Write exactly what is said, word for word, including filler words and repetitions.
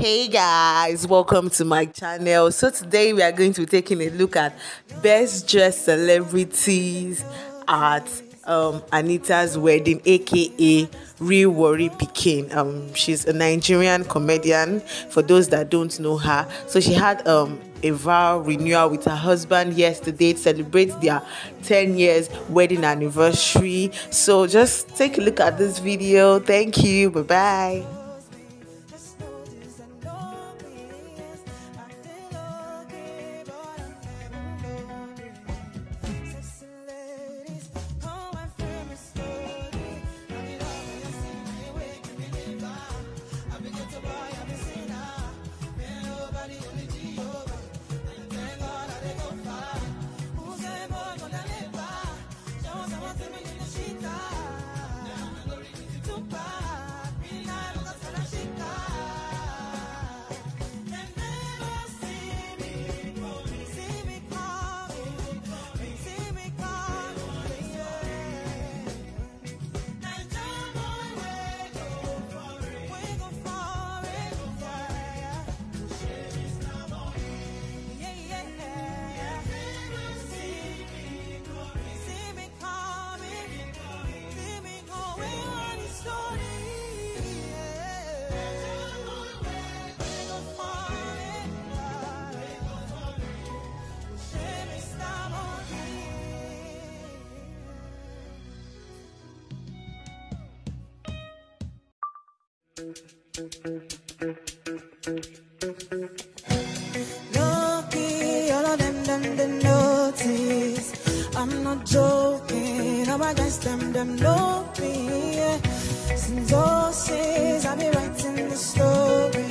Hey guys, welcome to my channel. So today we are going to be taking a look at best dressed celebrities at um Anita's wedding, aka Real Warri Pikin. Um she's a Nigerian comedian, for those that don't know her. So she had um a vow renewal with her husband yesterday to celebrate their ten years wedding anniversary. So just take a look at this video. Thank you, bye bye. Lucky, all of them, them, them notice. I'm not joking, now I guess them, them know me. Since those days, I've been writing the story.